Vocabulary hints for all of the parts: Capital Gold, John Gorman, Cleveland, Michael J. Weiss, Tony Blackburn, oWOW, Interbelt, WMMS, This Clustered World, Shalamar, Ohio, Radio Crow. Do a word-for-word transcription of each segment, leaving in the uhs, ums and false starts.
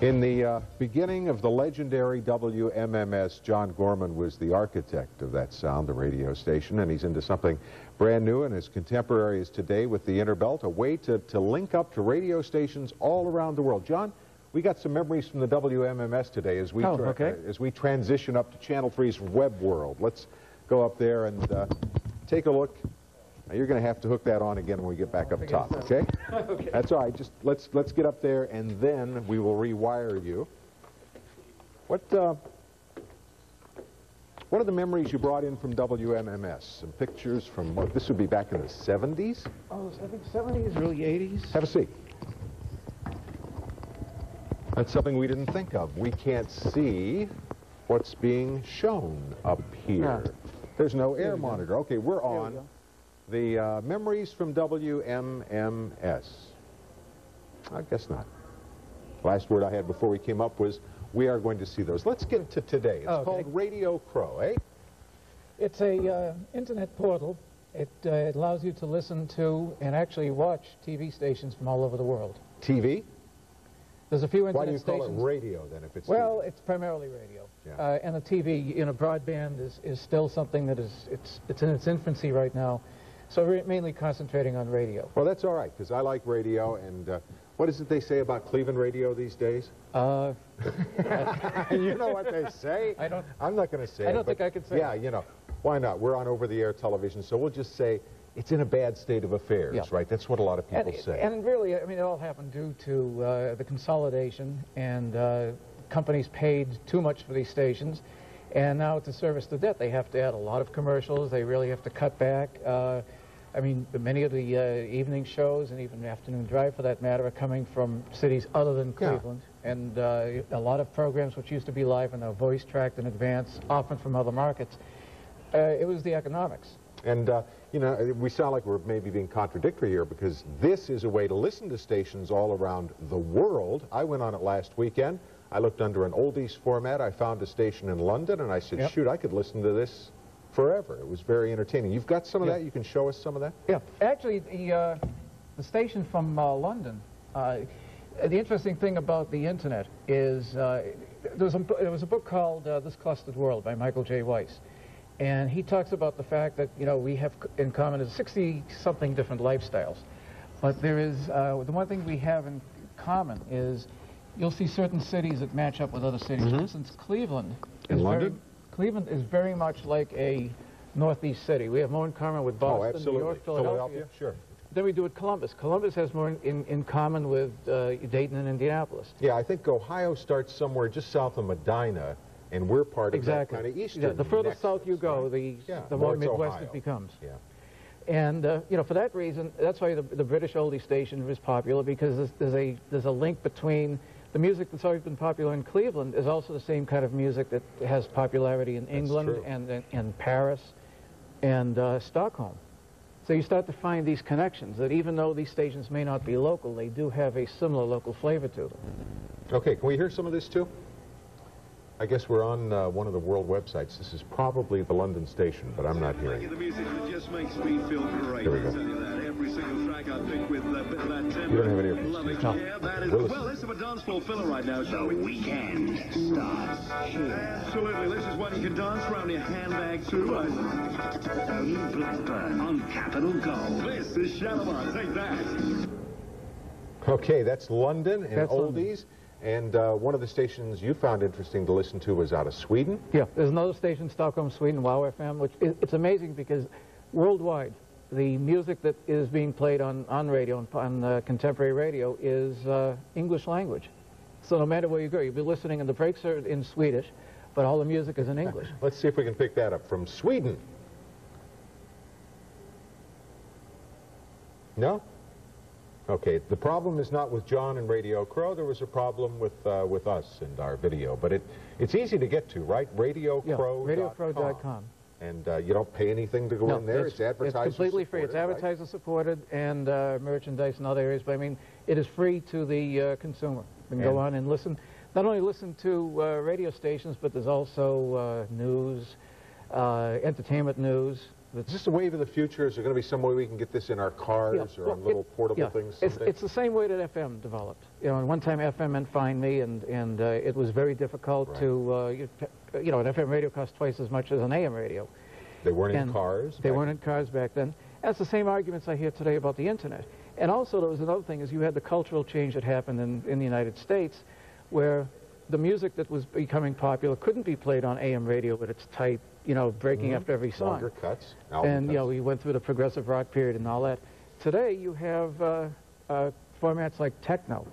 In the uh, beginning of the legendary W M M S, John Gorman was the architect of that sound, the radio station, and he's into something brand new and as contemporary as today with the Interbelt, a way to, to link up to radio stations all around the world. John, we got some memories from the W M M S today as we, oh, okay. uh, as we transition up to Channel three's web world. Let's go up there and uh, take a look. Now you're going to have to hook that on again when we get back up top, okay? Okay. That's all right. Just let's let's get up there, and then we will rewire you. What uh, what are the memories you brought in from W M M S? Some pictures from what? This would be back in the seventies. Oh, I think seventies, really eighties. Have a seat. That's something we didn't think of. We can't see what's being shown up here. No. There's no air monitor. Go. Okay, we're on. We the uh, memories from W M M S. I guess not. Last word I had before we came up was, we are going to see those. Let's get to today. It's okay. Called Radio Crow, eh? It's a uh, internet portal. It, uh, it allows you to listen to and actually watch T V stations from all over the world. T V? There's a few internet stations. Why do you call stations. It radio, then, if it's Well, T V? It's primarily radio. Yeah. Uh, and the T V, you know, broadband is, is still something that is, it's, it's in its infancy right now. So we're mainly concentrating on radio. Well, that's all right, because I like radio, and uh, what is it they say about Cleveland radio these days? Uh, you know what they say? I don't, I'm not going to say I don't it, think I could say Yeah, it. You know, why not? We're on over-the-air television, so we'll just say it's in a bad state of affairs, yeah. Right? That's what a lot of people and, say. And really, I mean, it all happened due to uh, the consolidation, and uh, companies paid too much for these stations. And now to service the debt, they have to add a lot of commercials. They really have to cut back. Uh, I mean, many of the uh, evening shows and even afternoon drive, for that matter, are coming from cities other than Cleveland. Yeah. And uh, a lot of programs which used to be live and are voice tracked in advance, often from other markets. Uh, it was the economics. And, uh, you know, we sound like we're maybe being contradictory here, because this is a way to listen to stations all around the world. I went on it last weekend. I looked under an oldies format. I found a station in London, and I said, yep. Shoot, I could listen to this forever. It was very entertaining. You've got some of yep. that? You can show us some of that? Yeah. Actually, the, uh, the station from uh, London, uh, the interesting thing about the Internet is uh, there, was a, there was a book called uh, This Clustered World by Michael J. Weiss. And he talks about the fact that, you know, we have in common is sixty-something different lifestyles. But there is, uh, the one thing we have in common is you'll see certain cities that match up with other cities. Mm-hmm. For instance, Cleveland is, very, Cleveland is very much like a northeast city. We have more in common with Boston, oh, New York, Philadelphia. Philadelphia. Sure. Then we do with Columbus. Columbus has more in, in common with uh, Dayton and Indianapolis. Yeah, I think Ohio starts somewhere just south of Medina, and we're part of exactly. that kind of eastern. Yeah, the further nexus, south you go, right? the, yeah. the more Midwest Ohio. It becomes. Yeah. And, uh, you know, for that reason, that's why the, the British oldie station is popular, because there's, there's, a, there's a link between the music that's always been popular in Cleveland is also the same kind of music that has popularity in England and, and, and Paris and uh, Stockholm. So you start to find these connections that even though these stations may not be local, they do have a similar local flavor to them. Okay, can we hear some of this too? I guess we're on uh, one of the world websites. This is probably the London station, but I'm not hearing it. The music that just makes me feel great. Here we go. Every single track I pick with a bit of that tempo. You don't have any earphones. No. Yeah, that is, well, this is a dance floor filler right now, so the weekend starts here. Absolutely. This is one you can dance around your handbag too. Tony Blackburn on Capital Gold. This is Shalamar. Take that. Okay, that's London and that's oldies. London. And uh, one of the stations you found interesting to listen to was out of Sweden? Yeah, there's another station, Stockholm, Sweden, WOW F M, which is, it's amazing because worldwide, the music that is being played on, on radio, on, on uh, contemporary radio, is uh, English language. So no matter where you go, you'll be listening, and the breaks are in Swedish, but all the music is in English. Let's see if we can pick that up from Sweden. No? Okay, the problem is not with John and Radio Crow. There was a problem with uh, with us and our video, but it it's easy to get to, right? Radio Crow. Yeah, radio crow dot com. And uh, you don't pay anything to go no, in there. It's, it's advertiser It's completely free. It's advertiser right? supported and uh, merchandise in other areas. But I mean, it is free to the uh, consumer. You can and go on and listen. Not only listen to uh, radio stations, but there's also uh, news, uh, entertainment news. Is this the wave of the future? Is there going to be some way we can get this in our cars yeah. or well, on little it, portable yeah. things? It's, it's the same way that F M developed. You know, and one time F M meant find me, and, and uh, it was very difficult right. to, uh, you, you know, an F M radio cost twice as much as an A M radio. They weren't and in cars? They weren't in cars back then. That's the same arguments I hear today about the Internet. And also there was another thing, is you had the cultural change that happened in, in the United States, where the music that was becoming popular couldn't be played on A M radio with its tight, you know, breaking mm-hmm. after every song. Longer cuts, album And, cuts. you know, we went through the progressive rock period and all that. Today you have uh, uh, formats like techno.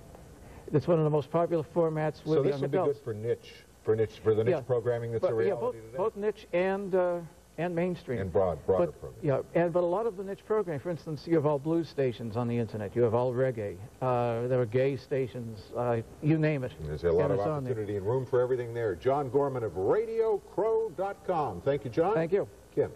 That's one of the most popular formats with young adults. So this would be good for niche, for niche, for the niche yeah. programming that's but, a reality yeah, both, today? both niche and... Uh, and mainstream. And broad, broader but, programs. Yeah, and, but a lot of the niche programming, for instance, you have all blues stations on the Internet, you have all reggae, uh, there are gay stations, uh, you name it. And there's a lot of opportunity and room for everything there. John Gorman of radio crow dot com. Thank you, John. Thank you. Kim.